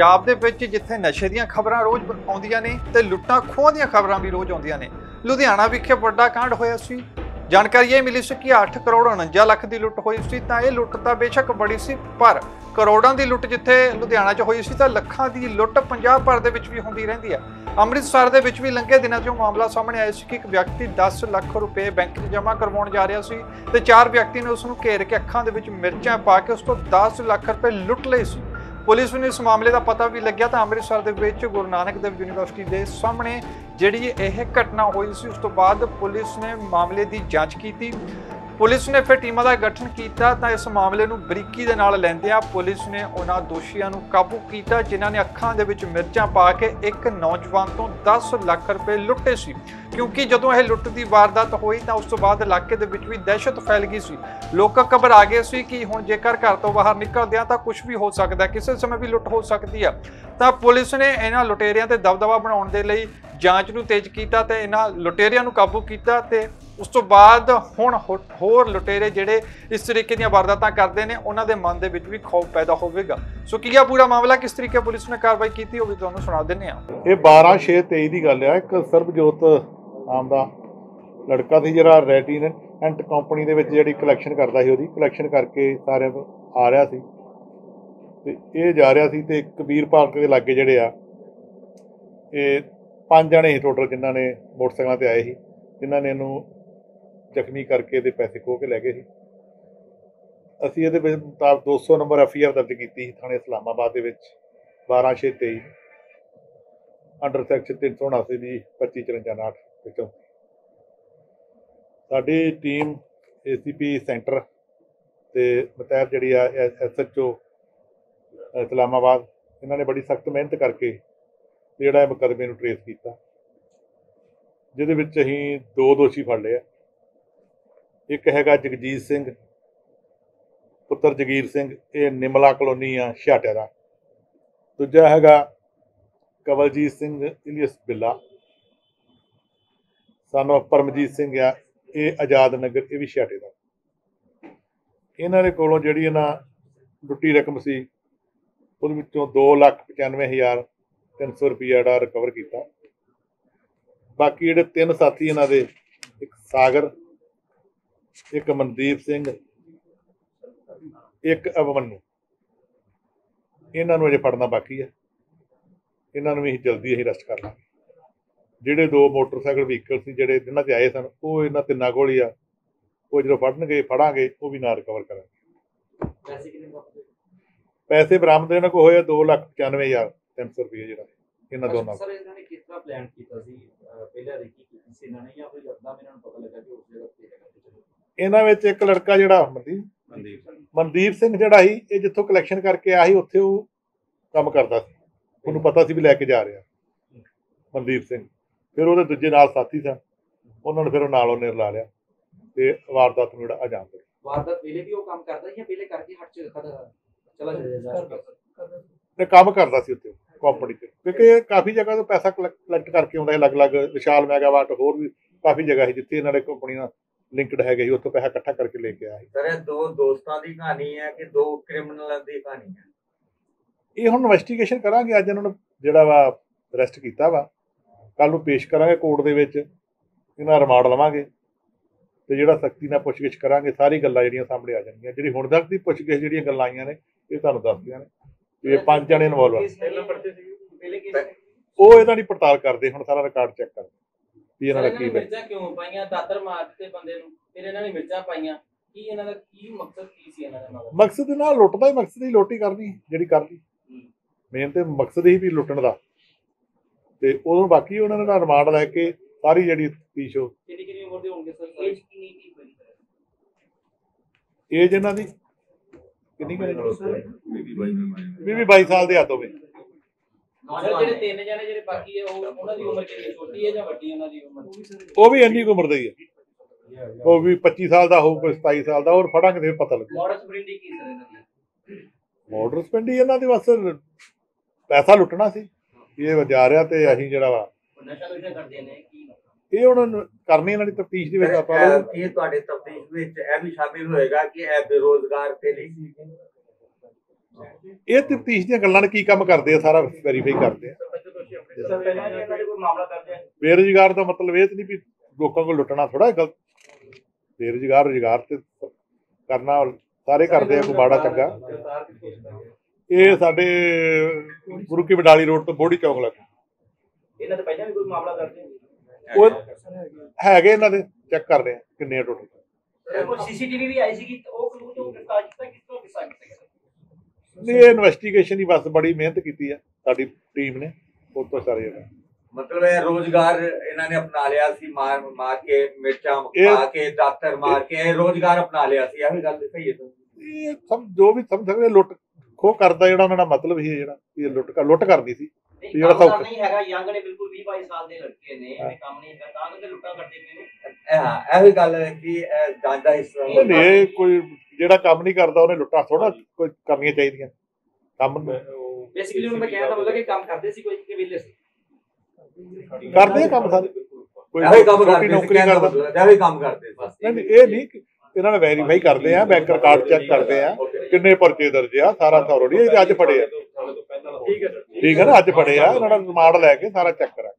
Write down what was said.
पंजाब दे विच जिथे नशे दीआं खबरां रोज़ आउंदियां ने ते लुट्टां खोहां दीआं खबरां भी रोज़ आउंदियां ने। लुधियाना विखे वड्डा कांड होया सी। जानकारी यह मिली सी कि 8 करोड़ 49 लाख की लुट हुई सी। तो यह लुट तो बेशक बड़ी सी पर करोड़ों की लुट जिथे लुधियाना च हुई सी तो लखों की लुट पंजाब भर के भी होंदी रहिंदी है। अमृतसर के भी लंघे दिनों चों मामला सामने आया कि एक व्यक्ति 10 लाख रुपये बैंक में जमा करवाउण जा रहा सी ते 4 व्यक्ति ने उसनूं घेर के अखां दे विच मिर्चां पा के उस तों 10 लाख रुपये लुट लए सी। पुलिस ने इस मामले का पता भी लग्या तो अमृतसर के गुरु नानक देव यूनिवर्सिटी के सामने जी यह घटना हुई सी उस तो बाद पुलिस ने मामले की जांच की। पुलिस ने फिर टीम का गठन किया तो इस मामले में बरीकी के नाल लैंदियां पुलिस ने उन्होंने दोषियों को काबू किया जिन्होंने अखां दे विच मिर्चां पा के एक नौजवान तो 10 लाख रुपये लुटे सी। क्योंकि जदों यह लुट की वारदात हुई तो उस तो बाद इलाके भी दहशत फैल गई सी। लोग घबरा गए सी कि हुण जेकर घर तो बाहर निकलदे आ तां कुछ भी हो सकता है, किसी समय भी लुट हो सकती है। तो पुलिस ने इन्हां लुटेरियां ते दबदबा बनाउण दे लई जांच नूं तेज कीता ते इन्हां लुटेरियां नूं काबू कीता ते उस तो बाद हुण होर लुटेरे जिहड़े इस तरीके दीआं वारदातां करदे ने उन्हां दे मन दे विच भी खौफ पैदा होवेगा। सो की पूरा मामला किस तरीके पुलिस ने कार्रवाई की वो भी तुहानूं सुणा दिंदे आ। ये 12/6/23 की गल है। एक सरबजोत नाम का लड़का सी जिहड़ा रेटिनेंट कंपनी दे विच जिहड़ी कलैक्शन करदा सी, उहदी कलैक्शन करके सारे आ रहा सी ते ये जा रहा सी ते कबीर पार्क के लागे जिहड़े आ ये 5 जणे टोटल जिन्हां ने मोटरसाइकलों पर आए सी जिन्हां ने इहनूं ਜ਼ਖਮੀ ਕਰਕੇ ਤੇ ਪੈਸੇ ਖੋਹ ਕੇ ਲੈ ਗਏ ਸੀ। ਅਸੀਂ ਇਹਦੇ ਵਿੱਚ ਮੁਤਾਬਕ 200 ਨੰਬਰ FIR ਦਰਜ ਕੀਤੀ ਸੀ ਥਾਣੇ ਇਸਲਾਮਾਬਾਦ ਦੇ ਵਿੱਚ 12/6/23 ਅੰਡਰ ਸੈਕਸ਼ਨ 379 ਦੀ 2554 ਵਿੱਚੋਂ ਸਾਡੀ ਟੀਮ ACP ਸੈਂਟਰ ਤੇ ਮਤਹਿਤ ਜਿਹੜੀ ਆ SHO ਇਸਲਾਮਾਬਾਦ ਇਹਨਾਂ ਨੇ ਬੜੀ ਸਖਤ ਮਿਹਨਤ ਕਰਕੇ ਜਿਹੜਾ ਇਹ ਮੁਕੱਦਮੇ ਨੂੰ ਟਰੇਸ ਕੀਤਾ ਜਿਹਦੇ ਵਿੱਚ ਅਸੀਂ 2 ਦੋਸ਼ੀ ਫੜ ਲਏ। एक हैगा जगजीत सिंह पुत्र जगीर सिंह ये निमला कॉलोनी आ छियाटे का। दूजा हैगा कबलजीत सिंह इलियस बिला सानों परमजीत सिंह आ ये आजाद नगर ये भी छियाटे का। इन्होंने कोलों जिहड़ी इन्हां लुट्टी रकम सी उहदे विच्चों 2,95,300 रुपया जिहड़ा रिकवर किया। बाकी जिहड़े 3 साथी इन्हां दे एक सागर एक मनदीप सिंह एक अवमनु इन्हों अजे फड़ना बाकी है। इन्हों भी जल्दी अं अरेस्ट कर लांगे। जोड़े 2 मोटरसाइकिल वहीकल से जोड़े जिन्हों से आए सन वो इन्होंने 3 को ही आ जो फड़ा वो भी ना रिकवर करा। पैसे बरामद इन्होंने को होया 2,95,300 रुपये जो इन्होंने दोनों। इन्हां विच एक लड़का जिहड़ा मनदीप सिंह जिहड़ा सी ये जिथों कलैक्शन करके आया सी उत्थे ओह काम करदा सी, उहनूं पता सी भी लैके जा रहा मनदीप सिंह। फिर उहदे दूजे नाल साथी सन उहनां नूं फिर नाल उहने ला लिया ते वारदात नूं जिहड़ा अंजाम दित्ता। वारदात वेले भी ओह काम करदा सी वेले करके हट च चला जांदा ते काम करदा सी उत्थे कंपनी ते क्योंकि काफ़ी जगह तो पैसा कलैक्ट करके आउंदा अलग अलग विशाल मेगावाट होर भी काफ़ी जगह है जिथे इन्हां ने कंपनी नाल ਲਿੰਕਡ ਹੈਗੇ ਸੀ ਉੱਥੋਂ ਪੈਸਾ ਇਕੱਠਾ ਕਰਕੇ ਲੈ ਕੇ ਆਇਆ ਸੀ। ਸਰ ਇਹ 2 ਦੋਸਤਾਂ ਦੀ ਕਹਾਣੀ ਹੈ ਕਿ 2 ਕ੍ਰਿਮੀਨਲਾਂ ਦੀ ਕਹਾਣੀ ਹੈ? ਇਹ ਹੁਣ ਇਨਵੈਸਟੀਗੇਸ਼ਨ ਕਰਾਂਗੇ। ਅੱਜ ਇਹਨਾਂ ਨੂੰ ਜਿਹੜਾ ਵਾ ਅਰੈਸਟ ਕੀਤਾ ਵਾ ਕੱਲ ਨੂੰ ਪੇਸ਼ ਕਰਾਂਗੇ ਕੋਰਟ ਦੇ ਵਿੱਚ ਇਹਨਾਂ ਰਿਮਾਂਡ ਲਵਾਂਗੇ ਤੇ ਜਿਹੜਾ ਸਖਤੀ ਨਾਲ ਪੁੱਛਗਿੱਛ ਕਰਾਂਗੇ ਸਾਰੀ ਗੱਲਾਂ ਜਿਹੜੀਆਂ ਸਾਹਮਣੇ ਆ ਜਾਣਗੀਆਂ। ਜਿਹੜੀ ਹੁਣ ਤੱਕ ਦੀ ਪੁੱਛਗਿੱਛ ਜਿਹੜੀਆਂ ਗੱਲਾਂ ਆਈਆਂ ਨੇ ਇਹ ਤੁਹਾਨੂੰ ਦੱਸਦੀਆਂ ਨੇ। ਇਹ 5 ਜਣੇ ਇਨਵੋਲਵ ਆ ਉਹ ਇਹਦਾ ਦੀ ਪੜਤਾਲ ਕਰਦੇ ਹੁਣ ਸਾਰਾ ਰਿਕਾਰਡ ਚੈੱਕ ਕਰਦੇ। मकसद ना लुटदा ही मकसद ही लुटी करनी जिहड़ी करनी मेन ते मकसद ही भी लुटण दा ते उदों बाकी उन्हां ने रिमांड लैके सारी जिहड़ी तीश हो ये जिन्हां दी कितनी भी 22 साल दे हद होवे। ਉਹ ਵੀ ਇੰਨੀ ਉਮਰ ਦਾ ਹੀ ਹੈ ਉਹ ਵੀ 25 ਸਾਲ ਦਾ ਹੋਊ ਕੋਈ 27 ਸਾਲ ਦਾ ਹੋਰ ਫੜਾਂਗੇ ਤੇ ਪਤਾ ਲੱਗੂ। ਮੋਟਰ ਸਪਿੰਡੀ ਇਹਨਾਂ ਦੇ ਬਸ ਪੈਸਾ ਲੁੱਟਣਾ ਸੀ ਇਹ ਜਾ ਰਿਹਾ ਤੇ ਅਸੀਂ ਜਿਹੜਾ ਵਾ ਇਹ ਹੁਣ ਕਰਨੀ ਇਹਨਾਂ ਦੀ ਤਫਤੀਸ਼ ਦੇ ਵਿੱਚ ਆਪਾਂ ਇਹ ਤੁਹਾਡੇ ਤਫਤੀਸ਼ ਵਿੱਚ ਇਹ ਵੀ ਸ਼ਾਮਿਲ ਹੋਏਗਾ ਕਿ ਇਹ ਬੇਰੋਜ਼ਗਾਰ ਤੇ ਨਹੀਂ ਇਹ ਤਫਤੀਸ਼ ਦੀਆਂ ਗੱਲਾਂ ਨੇ ਕੀ ਕੰਮ ਕਰਦੇ ਆ ਸਾਰਾ ਵੈਰੀਫਾਈ ਕਰਦੇ ਆ। ਬੇਰੁਜ਼ਗਾਰ ਦਾ ਮਤਲਬ ਇਹ ਨਹੀਂ ਵੀ ਲੋਕਾਂ ਕੋਲ ਲੁੱਟਣਾ, ਥੋੜਾ ਗਲਤ। ਬੇਰੁਜ਼ਗਾਰ ਰੁਜ਼ਗਾਰ ਤੇ ਕਰਨਾ ਸਾਰੇ ਕਰਦੇ ਆ, ਕੋਈ ਮਾੜਾ ਚੰਗਾ। ਇਹ ਸਾਡੇ ਗੁਰੂ ਕੀ ਬਡਾਲੀ ਰੋਡ ਤੋਂ ਬੋੜੀ ਚੌਕ ਲੱਗ ਇਹਨਾਂ ਦਾ ਪਹਿਲਾਂ ਵੀ ਕੋਈ ਮਾਮਲਾ ਕਰਦੇ ਉਹ ਹੈਗੇ, ਇਹਨਾਂ ਦੇ ਚੈੱਕ ਕਰ ਰਹੇ ਆ ਕਿੰਨੇ ਟੋਟਲ। ਸੀਸੀਟੀਵੀ ਵੀ ਆਈ ਸੀਗੀ, ਉਹ ਕਲੂ ਤੋਂ ਗ੍ਰਿਫਤਾਰ ਕੀਤਾ, ਕਿਸ ਤੋਂ ਗ੍ਰਿਫਤਾਰ ਕੀਤਾ ਗਿਆ। ਇਹ ਇਨਵੈਸਟੀਗੇਸ਼ਨ ਹੀ ਬਸ ਬੜੀ ਮਿਹਨਤ ਕੀਤੀ ਆ ਸਾਡੀ ਟੀਮ ਨੇ, ਉਹ ਤੋਂ ਸਾਰੇ ਮਤਲਬ ਇਹ ਰੋਜ਼ਗਾਰ ਇਹਨਾਂ ਨੇ ਅਪਣਾ ਲਿਆ ਸੀ, ਮਾਰ ਮਾਰ ਕੇ ਮਿਰਚਾਂ ਪਾ ਕੇ ਦਾਤਰ ਮਾਰ ਕੇ ਰੋਜ਼ਗਾਰ ਅਪਣਾ ਲਿਆ ਸੀ। ਇਹ ਵੀ ਗੱਲ ਸਹੀ ਹੈ, ਇਹ ਸਭ ਜੋ ਵੀ ਸਮਝ ਸਕਦੇ ਲੁੱਟ ਖੋ ਕਰਦਾ ਜਿਹੜਾ ਉਹਨਾਂ ਦਾ ਮਤਲਬ ਹੀ ਜਿਹੜਾ ਇਹ ਲੁੱਟ ਕਰਦੀ ਸੀ। ਜਿਹੜਾ ਕੰਮ ਨਹੀਂ ਕਰਦਾ ਉਹਨੇ ਲੁੱਟਾਂ ਥੋੜਾ ਕਰਨੀਆਂ ਚਾਹੀਦੀਆਂ। ਕਰਦੇ ਕੰਮ ਸਾਰੇ, ਕੋਈ ਨੌਕਰੀ ਕਰਦਾ ਇਹ ਨਹੀਂ। ਇਹਨਾਂ ਨੇ ਵੈਰੀਫਾਈ ਕਰਦੇ ਆ, ਬੈਂਕ ਰਿਕਾਰਡ ਚੈੱਕ ਕਰਦੇ ਆ ਕਿੰਨੇ ਪਰਚੇ ਦਰਜ ਆ, ਸਾਰਾ ਥੋੜੀ ਅੱਜ ਫੜੇ ਆ। ਠੀਕ ਹੈ ਨਾ, ਅੱਜ ਫੜੇ ਆ, ਇਹਨਾਂ ਦਾ ਰਿਮਾਂਡ ਲੈ ਕੇ ਸਾਰਾ ਚੈੱਕ ਕਰਾ।